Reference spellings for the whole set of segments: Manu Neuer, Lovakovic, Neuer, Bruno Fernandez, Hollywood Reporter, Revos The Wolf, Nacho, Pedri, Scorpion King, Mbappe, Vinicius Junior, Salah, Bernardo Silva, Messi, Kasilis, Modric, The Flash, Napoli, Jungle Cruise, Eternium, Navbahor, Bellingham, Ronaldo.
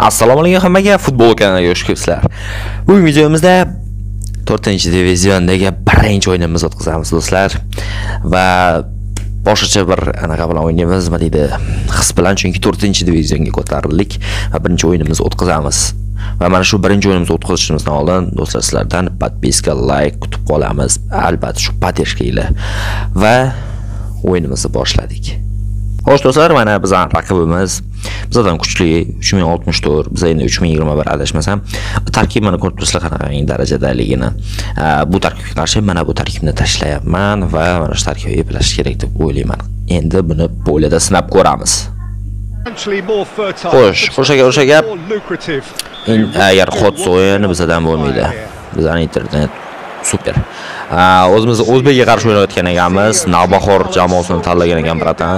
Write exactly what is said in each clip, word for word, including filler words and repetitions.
Assalomu alaykum hammaga, futbol kanaliga xush kelibsizlar. Bu videomizda to'rtinchi diviziondagi birinchi o'yinimizni o'tkazamiz do'stlar va boshqacha bir anaqa bilan o'ynaymiz, nima deydi, his bilan, chunki to'rtinchi divizionga ko'tarildik va birinchi o'yinimizni o'tkazamiz. Va mana shu birinchi o'yinimizni o'tkazishimizdan oldin do'stlar sizlardan podpiska, like kutib qolamiz. Albatta shu podeshkanglar va o'yinimizni boshladik. Xo'sh do'stlar, mana bizning raqibimiz bizdan kuchli uch ming oltmish to'rt, biz endi uch ming yigirma bir adashmasam. Tarkib mana ko'rib turibsizlar qanaqangi darajadaligini. Bu tarkibga qarshi mana bu tarkibni tashlayapman va mana shu tarkibni eplash kerak deb o'ylayman. Endi buni polida sinab ko'ramiz. Xo'sh, o'shaga o'sha gap. Agar xots o'yini bizdan bo'lmaydi. Bizning internet super. O'zimiz O'zbekga qarshi o'ynayotgan ekanmiz. Navbahor jamoasini tanlagan ekan bratan.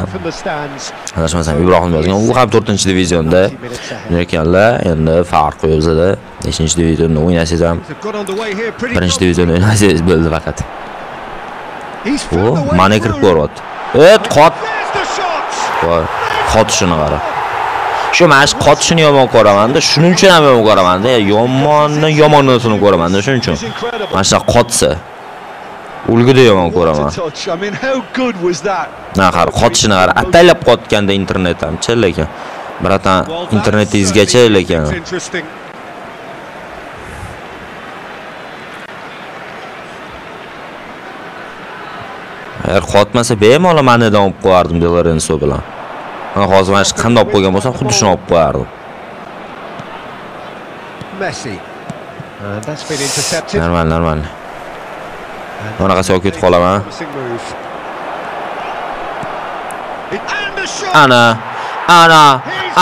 Adashmasam Ibrohim yozgan. U ham to'rtinchi divizionda. Lekinlar endi farq qo'yib bizda. beshinchi divizionda o'ynasangiz ham birinchi divizionda o'ynasangiz bo'ldi faqat. O, mana kirib ko'ryapti. Et qot. Voy, qotishini qara. Shu men qotishini yomon ko'raman-da, shuning uchun ham yomon ko'raman-da. Yomonni yomonini ko'raman-da, shuning uchun. Mana shu qotsa ulgida yomon ko'raman. Na qara, qotishini qara. Ataylab qotganda internet hamchi, lekin bratan internetingizgacha lekin. Agar qotmasa bemalol manidan olib qo'yardim Delorenso bilan. Men hozir mana shu qanday olib qo'ygan bo'lsam, xuddi shuni olib qo'yardim. Messi. That's been intercepted. Normal, normal. Mana qasay ketib qolaman. Ana, ana,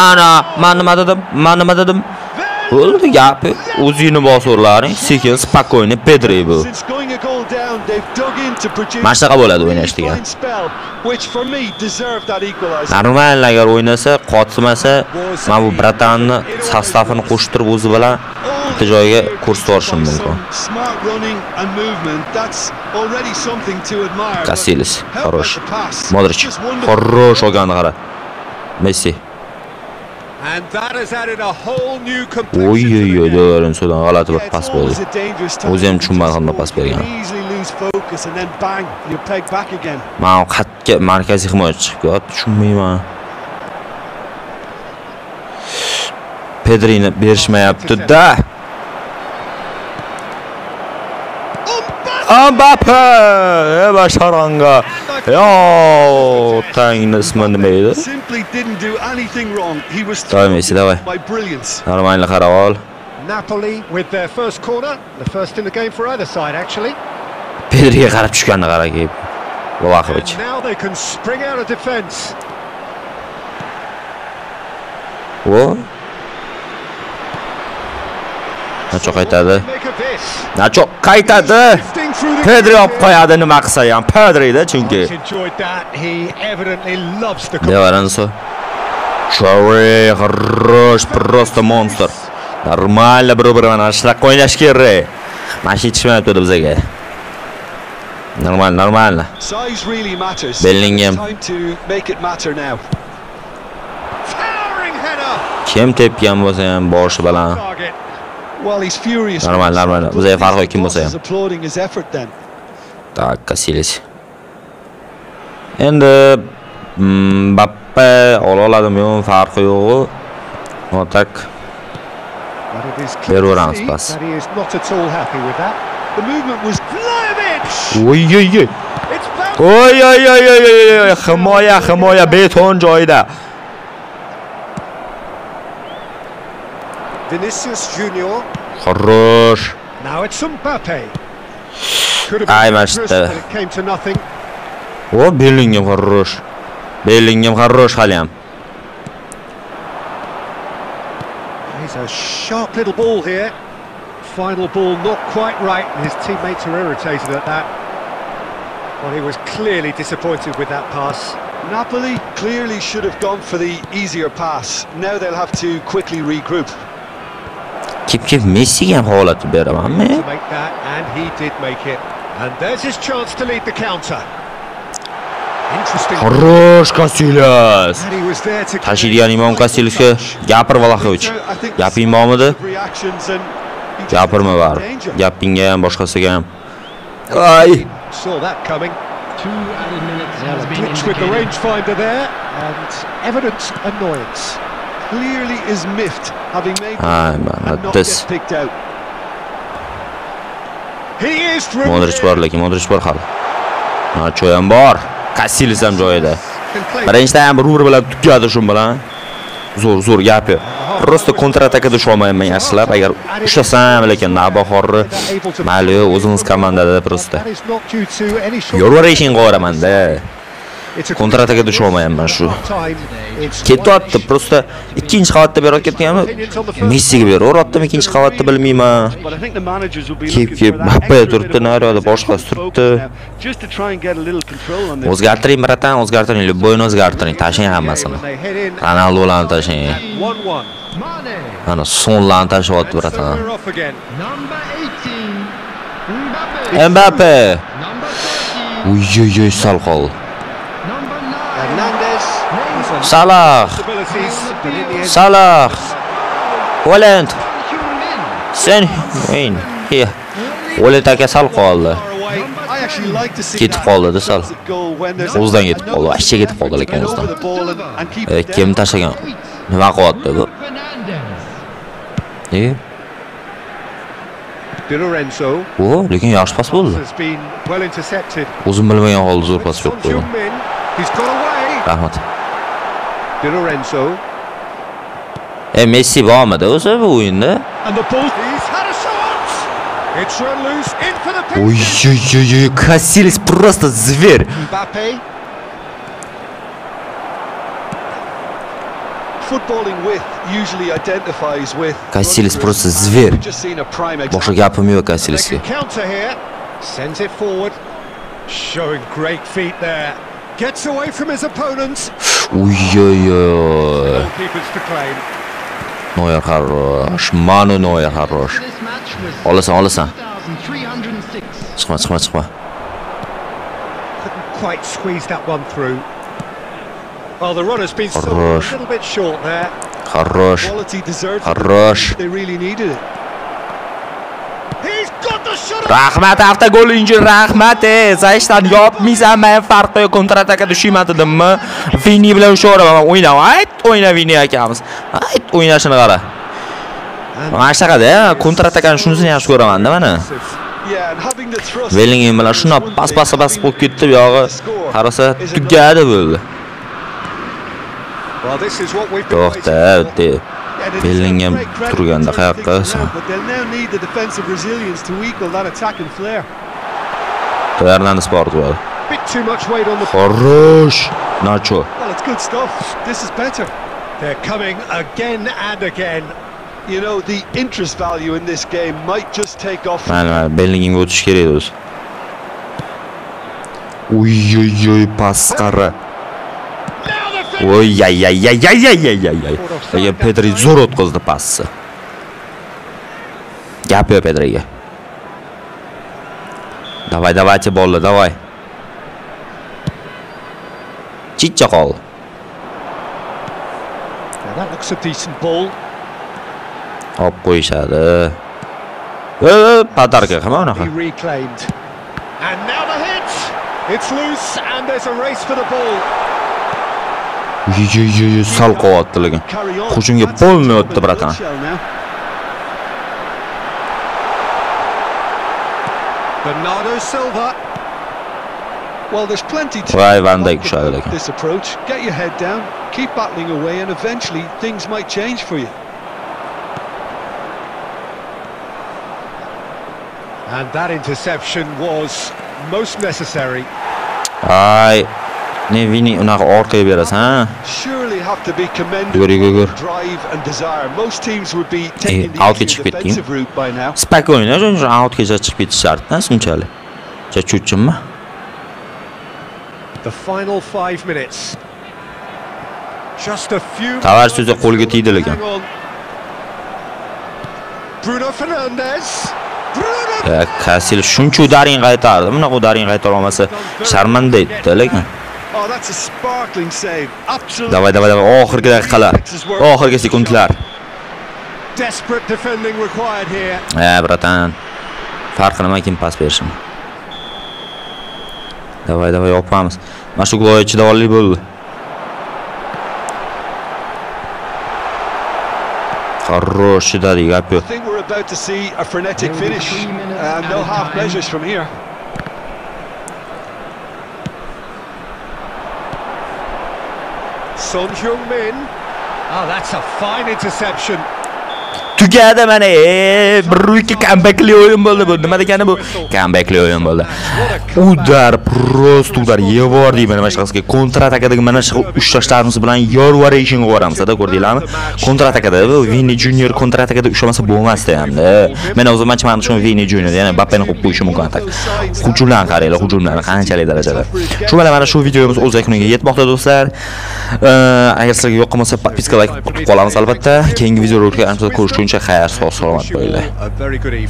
ana, men nima dedim? Men nima dedim? Bo'ldi gapi. O'zingni bosurlaring, sekin, spakoyni Pedri bu. Mana shunaqa bo'ladi o'ynash degan. Normal agar o'ynasa, qotmasa, men bu bratanni sostavini qo'shtirib o'zi bilan bitta joyga ko'rsatishim mumkin. Kasilis, xorosh. Modric, xorosh olganini qara. Messi. O'y-o'y-o'y, Delorensodan g'alati bir pas bo'ldi. O'zi ham tushunmay qanday pas bergan. Men qatga markaziy himoyachi chiqib ketdi, tushunmayman. Pedrini berishmayapti-da. Mbappe, eba sharanga. Yo, tang ismi nima edi? Davay Messi, davay. Normalni qarab ol. Napoli with their first corner, the first in the game for either side actually. Pedriga qarab tushganini qarang. Lovakovic. Now they can spring out of defense. Wo? Nacho qaytadi. Nacho qaytadi. Pedri olib qo'yadi, nima qilsa ham Pedri-da chunki. Devaranso. Chove, хорош, просто монстр. Нормально, бро-бро, mana shunaqa o'ynash kerak. Mana shu yetishmayapti bizga. Normal, normal. Bellingham. Kim tepgan bo'lsa ham boshi bilan. Well, he's furious. Normal, normal. O'zay farqi kim bo'lsa ham. Tak, Kasilis. Endi Mbappe ola oladimi yo'q, farqi yo'q. Otak. Berorans pas. Oy, oy, oy. Oy, oy, oy, oy. Himoya, himoya beton joyida. Vinicius Junior. Хорош. Now it's Mbappe. Ay, mashta. O, Bellingham хорош. Bellingham хорош hali ham. It's a sharp little ball here. Final ball not quite right. His teammates are irritated at that. Well, he was clearly disappointed with that pass. Napoli clearly should have gone for the easier pass. Now they'll have to quickly regroup. Keep keep Messi ham holat beraman men. And he did make it. And there's his chance to lead the counter. Хорош, Касилес. Ташидия имам Касилеске. Япыр Валахович. Япин мамыды. Япыр mı var? Yapingen başkası gem. Ay. Ay man, this. Modric var, lakin Modric var hal. Ha, çoyan var. Kasilis ham joyida. Birinchi ham bir-bir bilan tugaadi shun bilan. Zo'r, zo'r gapi. Prosta kontratakada tusha olmayman aslab. Agar ushlasam, lekin navbahorni mali o'zingiz komandada prosta. Yorvarishing qoramanda. Kontratakada tusha olmayman shu. Ketyapti prosta ikkinchi qavatda berib ketganmi? Messiga beraveraptimi ikkinchi qavatda bilmayman. Kep-kep Mbappe turibdi, Neuerda boshqasi turibdi. O'zgartiring bratan, o'zgartiring, любойni o'zgartiring, tashlang hammasini. Ronaldo bilan tashlang. Ana Son bilan tashyapti bratan. Mbappe. Uy-uy-uy sal qoldi. Salah, Salah, Holland, Sen Hüseyin, here. Holland aka sal qoldi. Ketib qoldi, sal. O'zidan ketib qoldi, vaqtcha ketib qoldi lekin o'zidan. Kim tashlagan? Nima qilyapti bu? E? O, lekin yaxshi pas bo'ldi. O'zim bilmagan holda zo'r pas berib qo'ydi. Rahmat. E Messi varmı da o sefer oyunda? Oy oy oy, Касилис просто зверь. Касилис просто зверь. Boşa yapmıyor Касилиси. Gets away from his opponents. Uy-uy-uy. Neuer хорош. Manu Neuer хорош. Olasan, olasan. Çıkma, çıkma, çıkma. Couldn't quite squeeze that one through. Well, the runner's been a little bit short there. Хорош. Хорош. They really needed it. Rahmat avtogolinchi, rahmat. Zashdan yopmaysan, men farqqa kontrataka tushmadim-mi? Vini bilan o'sharaman, o'ynav. Ayt, o'yna Vini akamiz. Ayt, o'ynashini qara. Mana shunaqada, kontratakani shunisini yaxshi ko'raman-da mana. Bellingham bilan shuna pas-pas-pas bo'lib ketdi, bu yog'i qarasa tugadi bo'ldi. To'xta, o'tdi. Bellingham turganda qayerda? Fernandes sport bo'ldi. Xorosh, Nacho. Mana Bellingham o'tish kerak o'zi. Uy-uy-uy, pas qara. Oy ay ay ay ay ay ay ay. Ega Pedri zo'r o'tkazdi pasni. Gapiyo Pedriga. Davay, davaychi bolla, davay. Chicha qol. Hop qo'yishadi. E, patarka qilma unaqa. It's loose and there's a race for the ball. Yo'y-yo'y sal qo'yapti lekin. Hujumga bo'lmay o'tdi bratan. Bernardo Silva. Well, there's plenty to this approach. Get your head down, keep battling away and eventually things might change for you. And that interception was most necessary. Ay. Ne Vini unaqa orqaga beras, ha? Yugor, yugor. Outga chiqib ketding. Spakoyna, outgacha chiqib ketish shart-da, shunchalik. Cha cho'chimmi? Tovar so'zi qo'lga tegdi lekin. Bruno Fernandez. Kasilis shuncha udaring qaytardi. Bunaqa udaring qaytara olmasa sharmanda edi, lekin. Давай, давай, давай. Oxirgi daqiqalar. Oxirgi sekundlar. Ha, bratan. Farqi nima kim pas berishim. Davay, davay, yopamiz. Mana shu gol ichida olib bo'ldi. Хороший дали гапё. Oh, that's a fine interception. Tugadi mana, e, bir-ikki comebackli o'yin bo'ldi bu. Nima degani bu? Comebackli o'yin bo'ldi. Udar, prosto udar yevordik mana mashqasiga. Kontratakadagi mana shu uchlashlarimiz bilan yorvorishing ko'ramizda, ko'rdinglarmi? Kontratakada Vini Junior kontratakada ushlamasa bo'lmasdi hamda. Men o'zim manchimni shuni Vini Junior, ya'ni Mbappeni qo'yib qo'yishi mumkin atak. Hujumlar qaranglar, hujumlar qanchalik darajada. Shu bilan mana shu videomiz o'z yakuniga yetmoqda do'stlar. Agar sizlarga yoqmasa, podpiska, like qilib qolamiz albatta. Keyingi video rolikda ko'rishguncha xayr, sog'-salomat bo'linglar.